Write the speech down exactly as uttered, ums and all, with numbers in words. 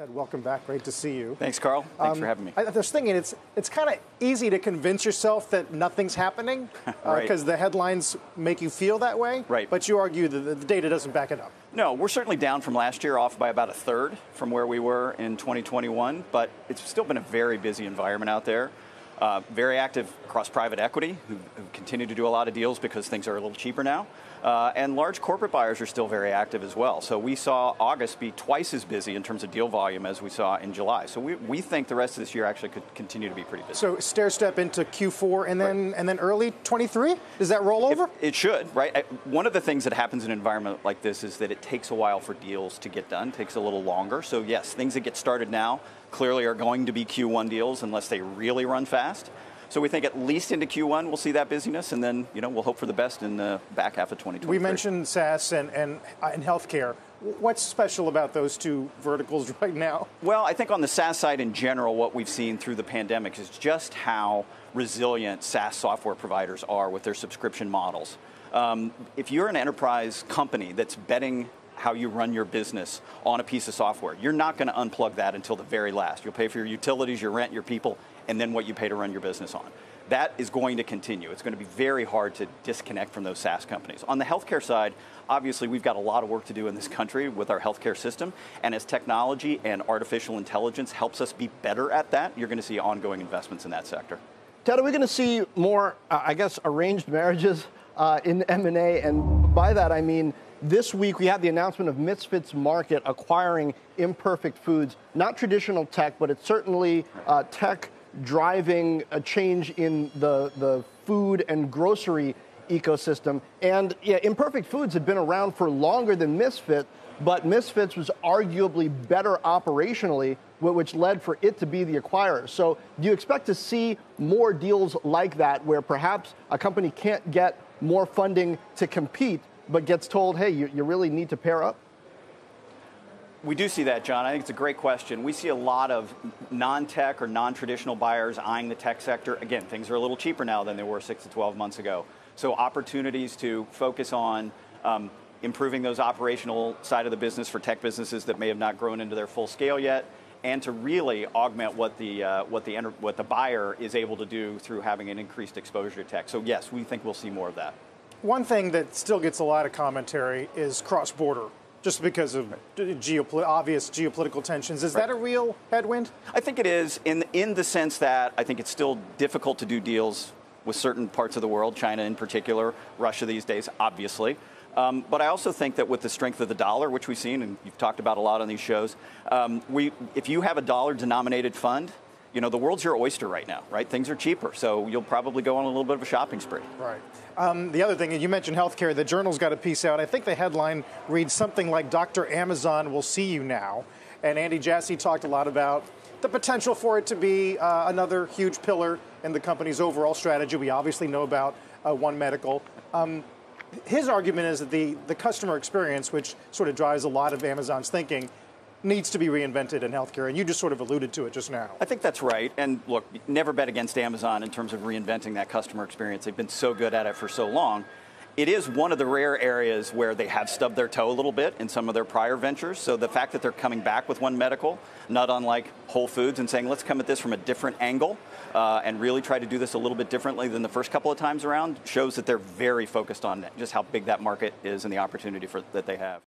Ted, welcome back. Great to see you. Thanks, Carl. Thanks um, for having me. I was thinking it's it's kind of easy to convince yourself that nothing's happening because right. uh, the headlines make you feel that way. Right. But you argue that the data doesn't back it up. No, we're certainly down from last year, off by about a third from where we were in twenty twenty-one, but it's still been a very busy environment out there. Uh, very active across private equity, who, who continue to do a lot of deals because things are a little cheaper now. Uh, and large corporate buyers are still very active as well. So we saw August be twice as busy in terms of deal volume as we saw in July. So we, we think the rest of this year actually could continue to be pretty busy. So stair-step into Q four and then right. and then early twenty-three? Does that roll over? It, it should, right? One of the things that happens in an environment like this is that it takes a while for deals to get done. It takes a little longer. So yes, things that get started now clearly are going to be Q one deals unless they really run fast. So we think at least into Q one we'll see that busyness, and then you know we'll hope for the best in the back half of twenty twenty-three. We mentioned SaaS and, and, and healthcare. What's special about those two verticals right now? Well, I think on the SaaS side in general, what we've seen through the pandemic is just how resilient SaaS software providers are with their subscription models. Um, if you're an enterprise company that's betting how you run your business on a piece of software, you're not going to unplug that until the very last. You'll pay for your utilities, your rent, your people, and then what you pay to run your business on. That is going to continue. It's going to be very hard to disconnect from those SaaS companies. On the healthcare side, obviously we've got a lot of work to do in this country with our healthcare system, and as technology and artificial intelligence helps us be better at that, you're going to see ongoing investments in that sector. Ted, are we going to see more, uh, I guess, arranged marriages uh, in M and A? And by that I mean, this week we had the announcement of Misfits Market acquiring Imperfect Foods. Not traditional tech, but it's certainly uh, tech driving a change in the, the food and grocery ecosystem. And yeah, Imperfect Foods had been around for longer than Misfits, but Misfits was arguably better operationally, which led for it to be the acquirer. So do you expect to see more deals like that where perhaps a company can't get more funding to compete, but gets told, hey, you, you really need to pair up? We do see that, John. I think it's a great question. We see a lot of non-tech or non-traditional buyers eyeing the tech sector. Again, things are a little cheaper now than they were six to twelve months ago. So opportunities to focus on um, improving those operational side of the business for tech businesses that may have not grown into their full scale yet, and to really augment what the, uh, what the, what the buyer is able to do through having an increased exposure to tech. So yes, we think we'll see more of that. One thing that still gets a lot of commentary is cross-border, just because of geopolit- obvious geopolitical tensions. Is right. that a real headwind? I think it is, in, in the sense that I think it's still difficult to do deals with certain parts of the world, China in particular, Russia these days, obviously. Um, but I also think that with the strength of the dollar, which we've seen, and you've talked about a lot on these shows, um, we, if you have a dollar-denominated fund, you know, the world's your oyster right now, right? Things are cheaper, so you'll probably go on a little bit of a shopping spree. Right. Um, the other thing, you mentioned healthcare. The Journal's got a piece out. I think the headline reads something like, Doctor Amazon will see you now. And Andy Jassy talked a lot about the potential for it to be uh, another huge pillar in the company's overall strategy. We obviously know about uh, One Medical. Um, his argument is that the, the customer experience, which sort of drives a lot of Amazon's thinking, needs to be reinvented in healthcare, and you just sort of alluded to it just now. I think that's right, and look, never bet against Amazon in terms of reinventing that customer experience. They've been so good at it for so long. It is one of the rare areas where they have stubbed their toe a little bit in some of their prior ventures, so the fact that they're coming back with One Medical, not unlike Whole Foods, and saying, let's come at this from a different angle uh, and really try to do this a little bit differently than the first couple of times around, shows that they're very focused on just how big that market is and the opportunity for, that they have.